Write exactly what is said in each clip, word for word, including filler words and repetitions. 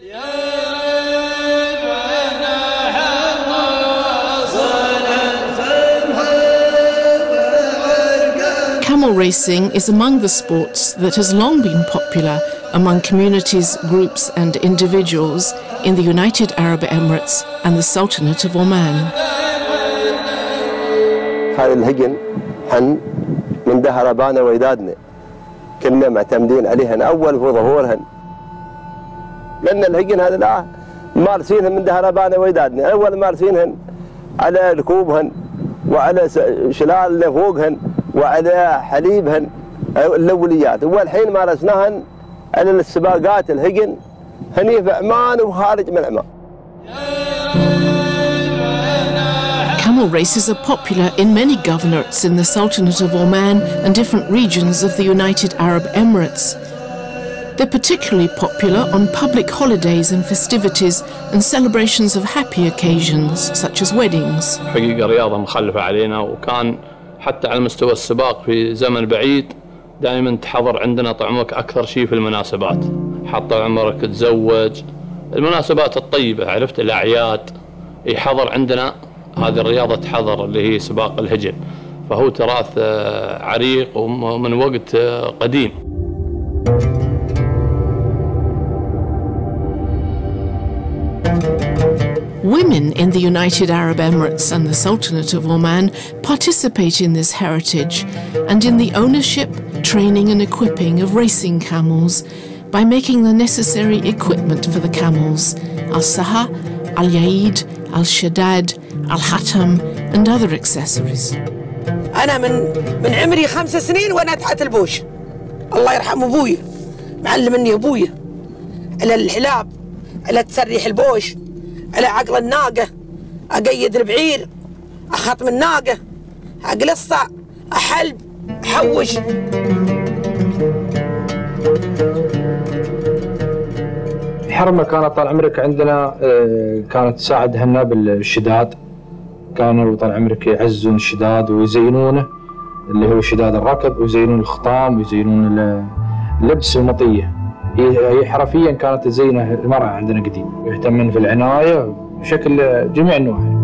Camel racing is among the sports that has long been popular among communities, groups and individuals in the United Arab Emirates and the Sultanate of Oman. هذا الهجن حن من ده ربانا وإدادنا كنا معتمدين عليهن أول وظهورهن لأن الهجن هذا لا مارسينهن من ده ربانا وإدادنا أول مارسينهن على ركوبهن وعلى شلال فوقهن وعلى حليبهن الأوليات والحين مارسناهن على السباقات الهجن هني في عمان وخارج من عمان. Camel races are popular in many governorates in the Sultanate of Oman and different regions of the United Arab Emirates. They're particularly popular on public holidays and festivities and celebrations of happy occasions, such as weddings. حقيقة رياضة مخلفة علينا وكان حتى على مستوى السباق في زمن بعيد دائما تحضر عندنا طعمك أكثر شيء في المناسبات. حط عمرك تزوج المناسبات الطيبة عرفت الأعياد يحضر عندنا هذه الرياضة تحضر اللي هي سباق الهجن فهو تراث عريق ومن وقت قديم. Women in the United Arab Emirates and the Sultanate of Oman participate in this heritage and in the ownership, training and equipping of racing camels by making the necessary equipment for the camels, al-saha, al-yaid, al-shadad, al-hatam and other accessories. أنا من من عمري خمس سنين وأنا تحت البوش الله يرحم أبوي معلمني أبوي على الحلاب على تسريح البوش على عقل الناقة أقيد البعير أخطم الناقة أقلصها أحلب أحوش. الحرمة كانت طال عمرك عندنا كانت تساعد هنا بالشداد كانوا طال عمرك يعزون الشداد ويزينونه اللي هو شداد الركب ويزينون الخطام ويزينون اللبس المطية هي حرفيا كانت تزينه المرأة عندنا قديم يهتمن في العناية بشكل جميع النواحي.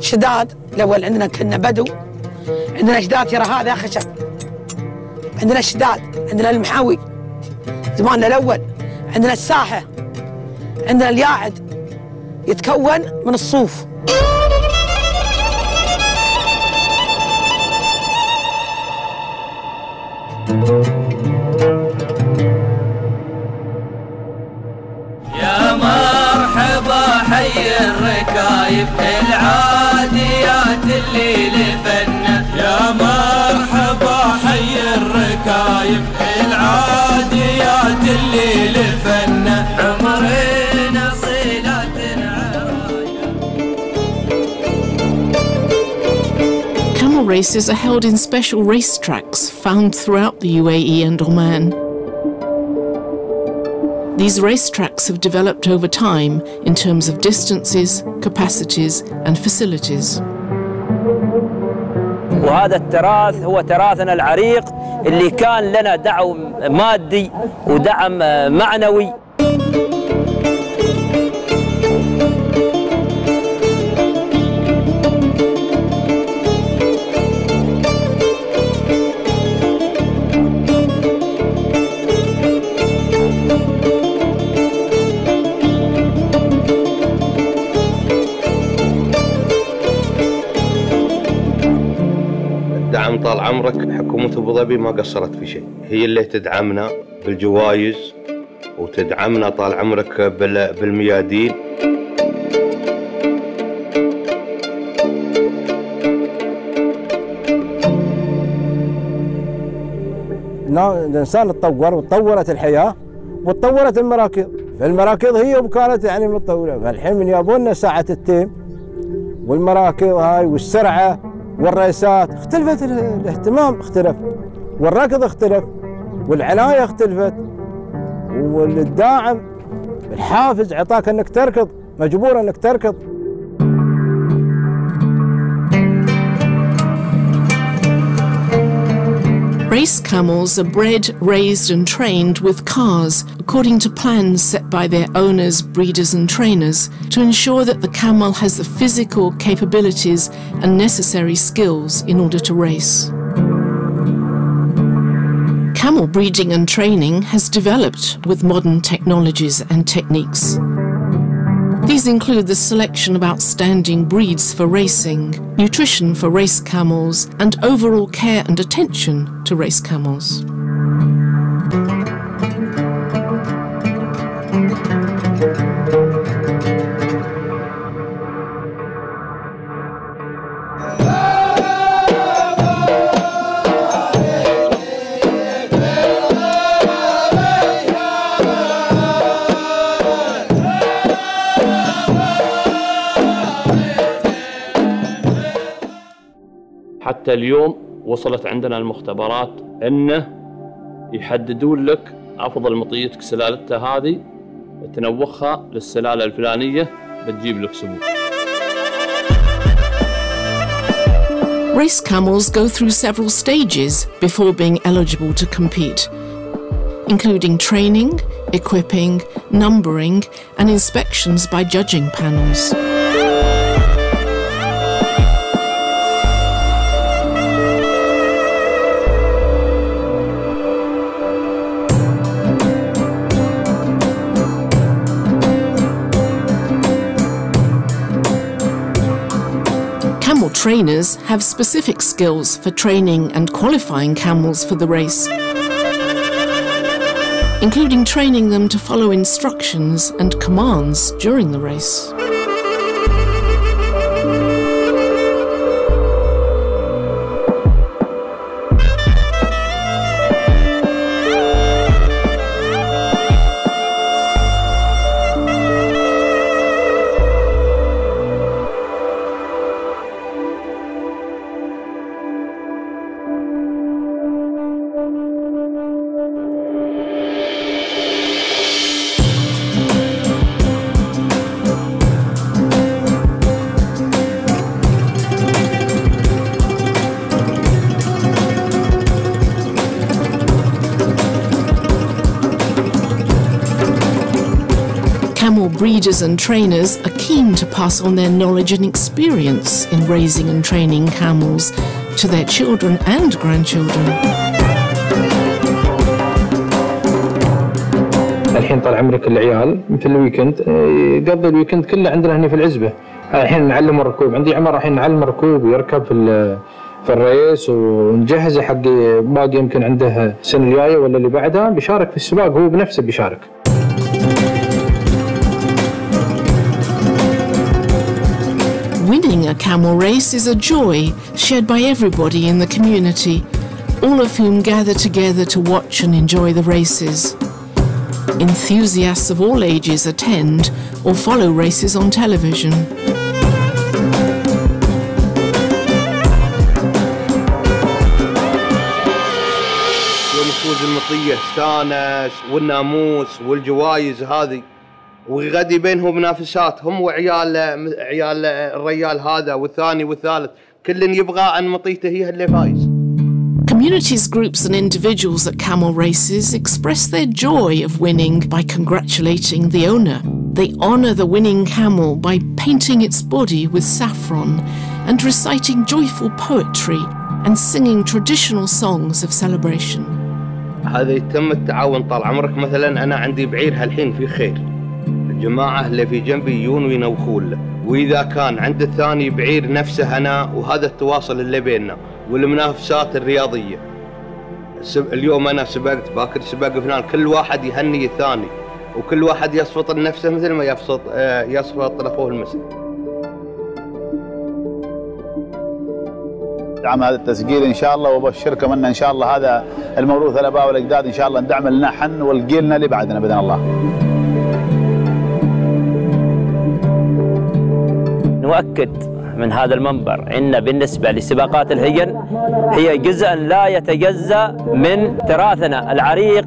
شداد الأول عندنا كنا بدو عندنا شداد يرى هذا خشب عندنا شداد عندنا المحاوي زماننا الأول عندنا الساحة عندنا الياعد يتكون من الصوف يا مرحبا حي الركايب العاديات اللي لفنا يا مرحبا حي الركايب العاديات اللي لفنا عمرنا صلاتنا عرايا. Camel races are held in special race tracks found throughout the U A E and Oman. These racetracks have developed over time in terms of distances, capacities and facilities. وهذا التراث هو تراثنا العريق اللي كان لنا دعم مادي ودعم معنوي. دعم طال عمرك حكومة أبو ظبي ما قصرت في شيء، هي اللي تدعمنا بالجوائز وتدعمنا طال عمرك بالميادين. الإنسان تطور وتطورت الحياة وتطورت المراكض، فالمراكض هي وكانت يعني متطورة، فالحين من يابونا ساعة التيم والمراكض هاي والسرعة والرئيسات اختلفت الاهتمام اختلف والركض اختلف والعناية اختلفت والداعم الحافز عطاك انك تركض، مجبور انك تركض. Race camels are bred, raised and trained with cars according to plans set by their owners, breeders and trainers to ensure that the camel has the physical capabilities and necessary skills in order to race. Camel breeding and training has developed with modern technologies and techniques. These include the selection of outstanding breeds for racing, nutrition for race camels, and overall care and attention to race camels. حتى اليوم وصلت عندنا المختبرات انه يحددون لك افضل مطيتك سلالتها هذه تنوخها للسلاله الفلانيه بتجيب لك سمو. Race camels go through several stages before being eligible to compete, including training, equipping, numbering, and inspections by judging panels. Trainers have specific skills for training and qualifying camels for the race, including training them to follow instructions and commands during the race. Camel breeders and trainers are keen to pass on their knowledge and experience in raising and training camels to their children and grandchildren. الحين طال عمرك العيال مثل الويكند قبل الويكند كله عندنا هنا في العزبة. الحين نعلم الركوب، عندي عمر الحين نعلم الركوب ويركب في في الريس ونجهزه حق باقي يمكن عنده السنة الجاية ولا اللي بعدها بيشارك في السباق هو بنفسه بيشارك. Winning a camel race is a joy shared by everybody in the community, all of whom gather together to watch and enjoy the races. Enthusiasts of all ages attend or follow races on television. ونفوز المطية استانس والناموس والجوائز هذه. وغدي بينهم منافسات هم وعيال عيال الريال هذا والثاني والثالث كل يبغى عن مطيته هي اللي فايز. Communities, groups and individuals at camel races express their joy of winning by congratulating the owner. They honor the winning camel by painting its body with saffron and reciting joyful poetry and singing traditional songs of celebration. هذا يتم التعاون طال عمرك مثلا أنا عندي بعير هالحين في خير. الجماعة اللي في جنبي يجون وينوخون له، وإذا كان عند الثاني بعير نفسه أنا وهذا التواصل اللي بيننا، والمنافسات الرياضية. اليوم أنا سبقت باكر سباق فلان، كل واحد يهني الثاني، وكل واحد يصفط لنفسه مثل ما يصفط يصفط لأخوه المسلم. دعم هذا التسجيل إن شاء الله وبشركم أن إن شاء الله هذا الموروث الآباء والأجداد إن شاء الله ندعم لنا حن والجيلنا اللي بعدنا بإذن الله. نؤكد من هذا المنبر أن بالنسبة لسباقات الهجن هي جزء لا يتجزأ من تراثنا العريق.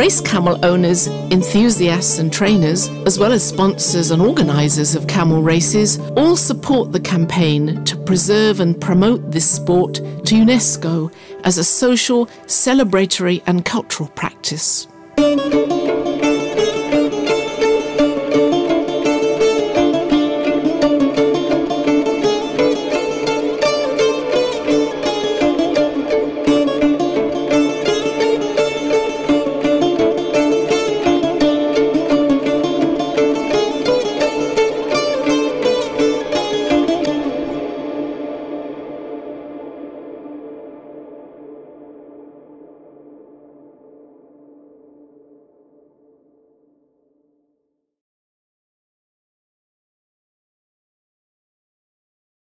Race camel owners, enthusiasts and trainers, as well as sponsors and organisers of camel races, all support the campaign to preserve and promote this sport to UNESCO as a social, celebratory and cultural practice.